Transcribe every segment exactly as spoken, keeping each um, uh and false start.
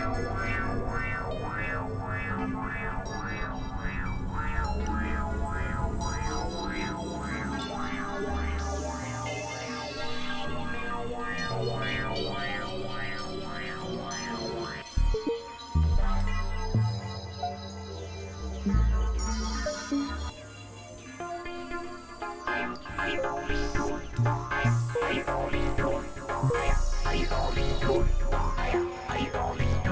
Are you going to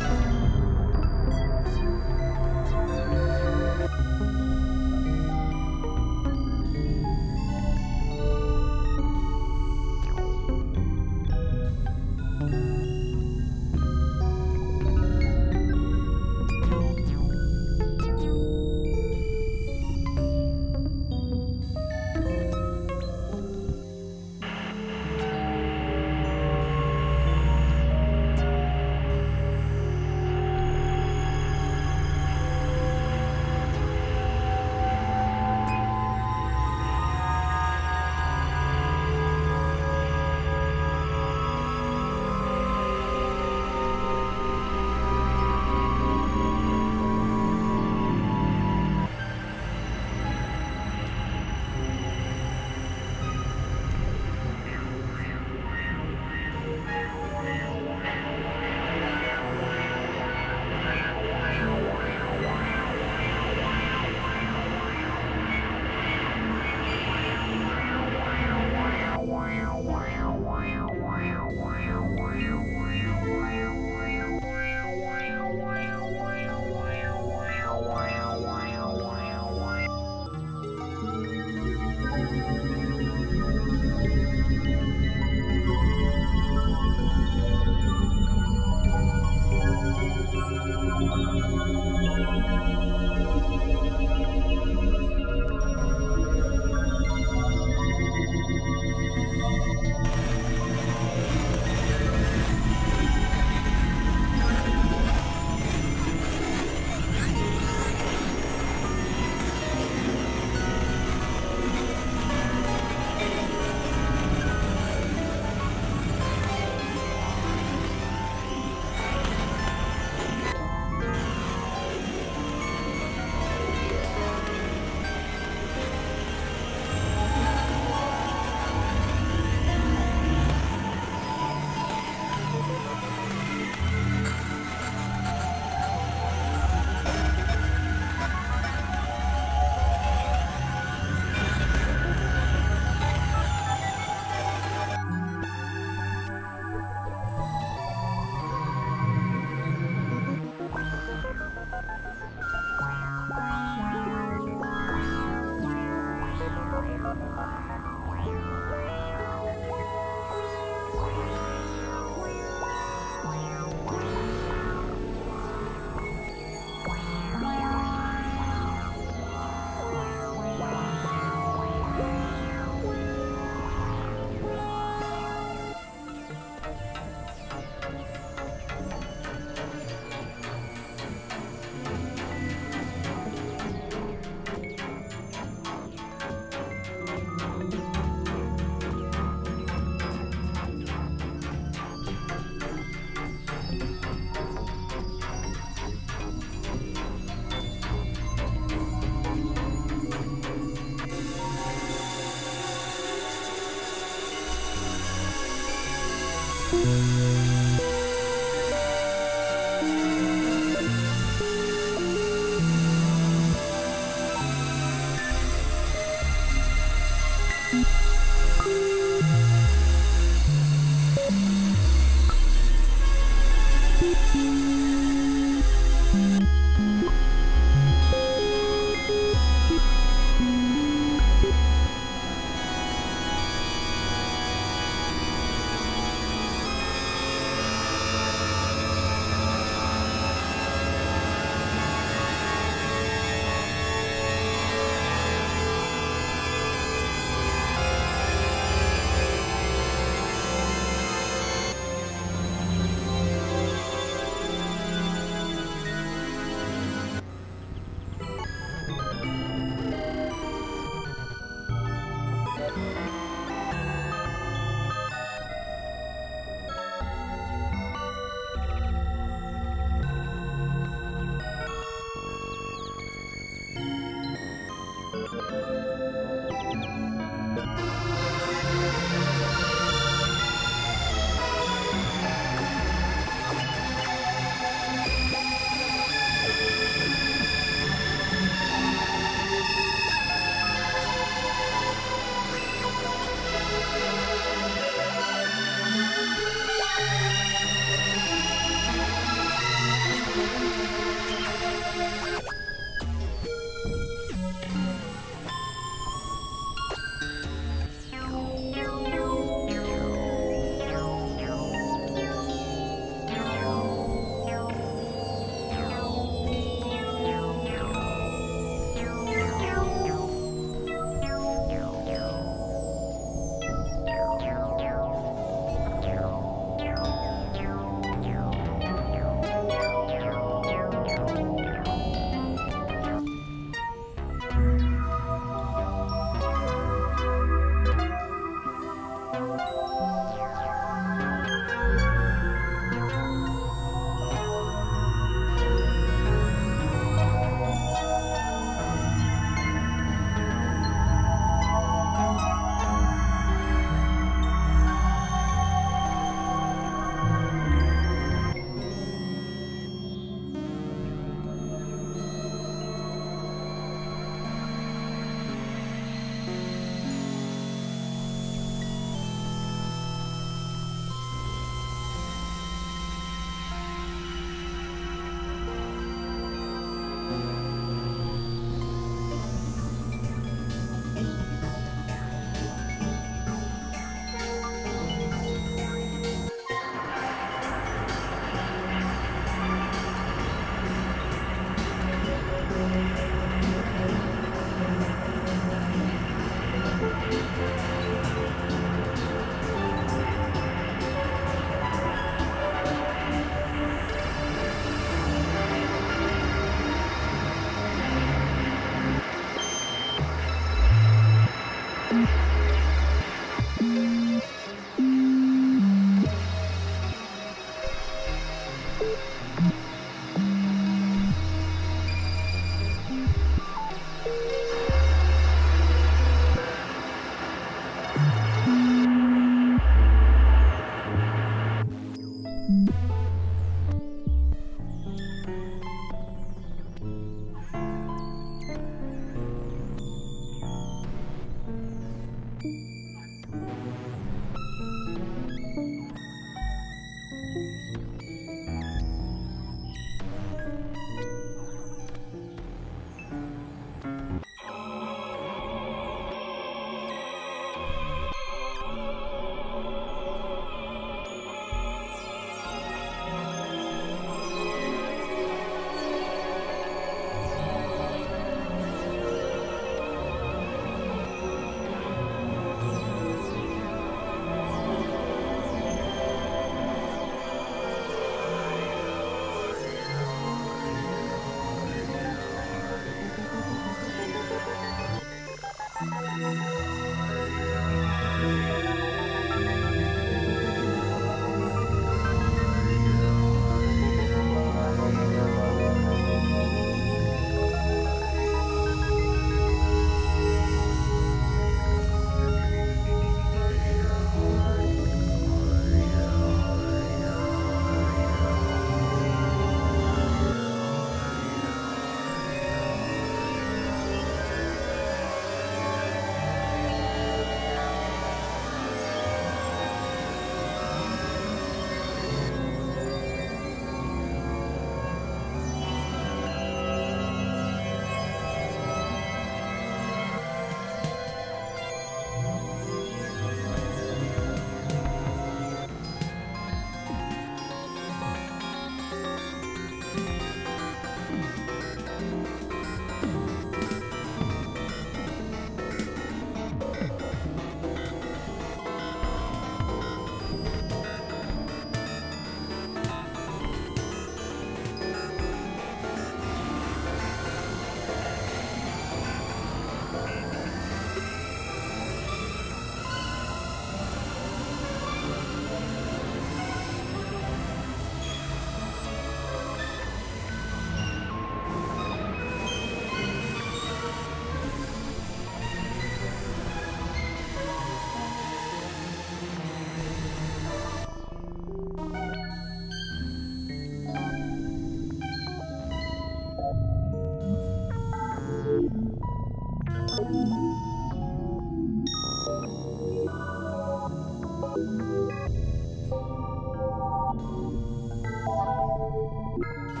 Wow.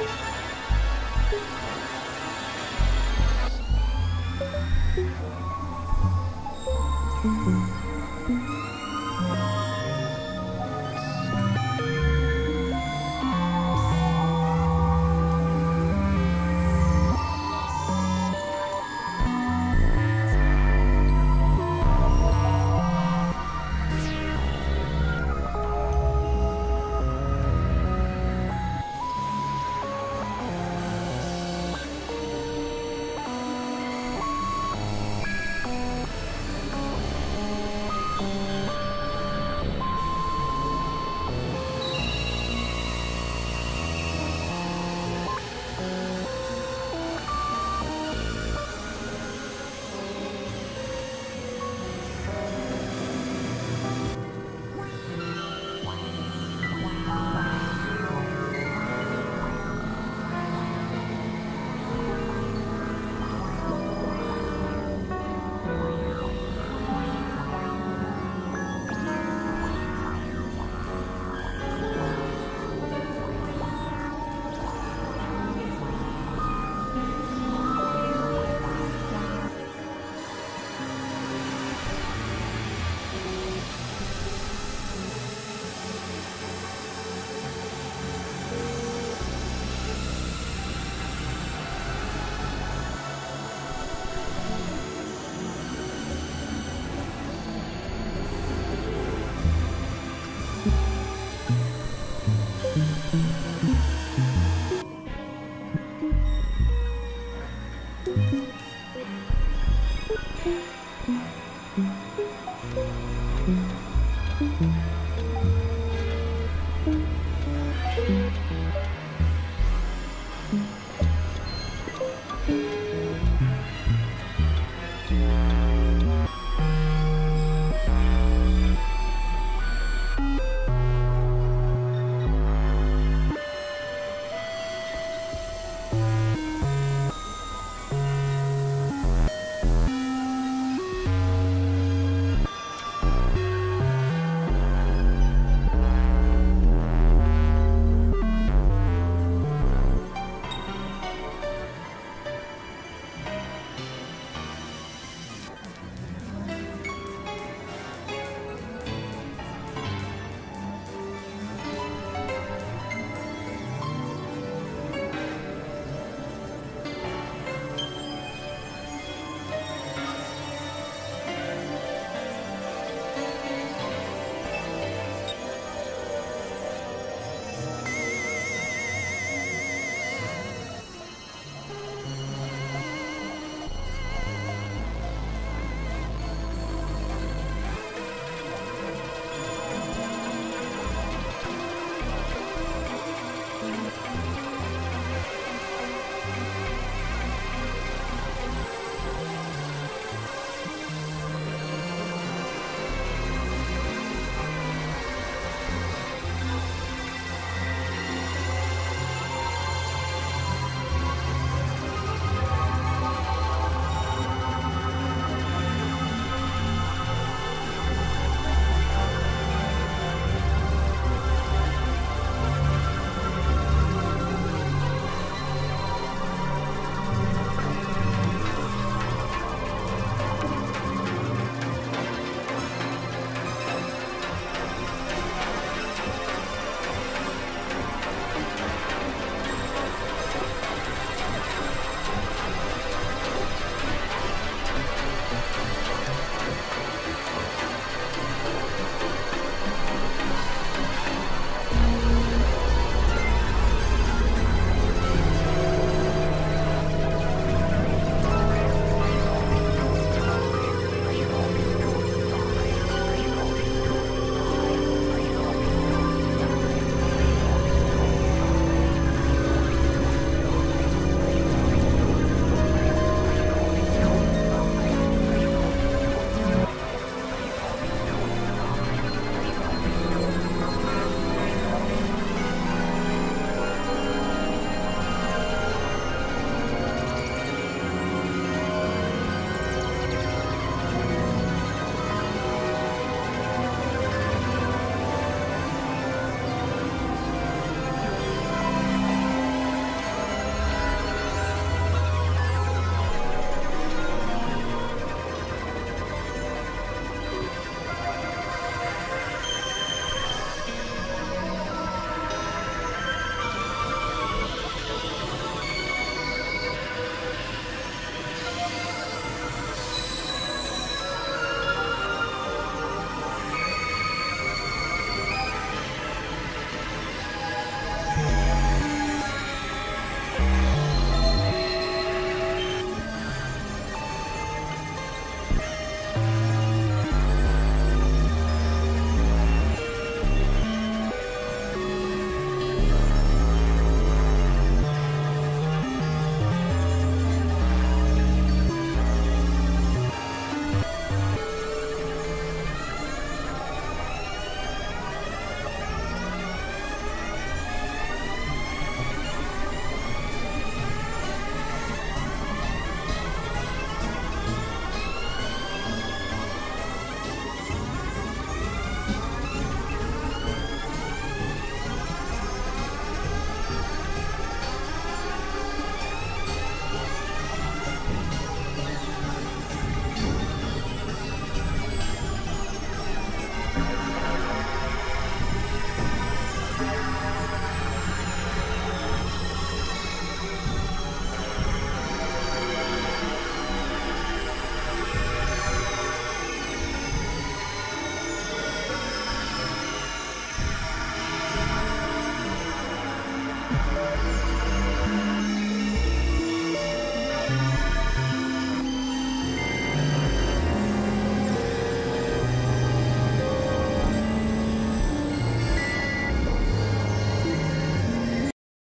Mm-hmm.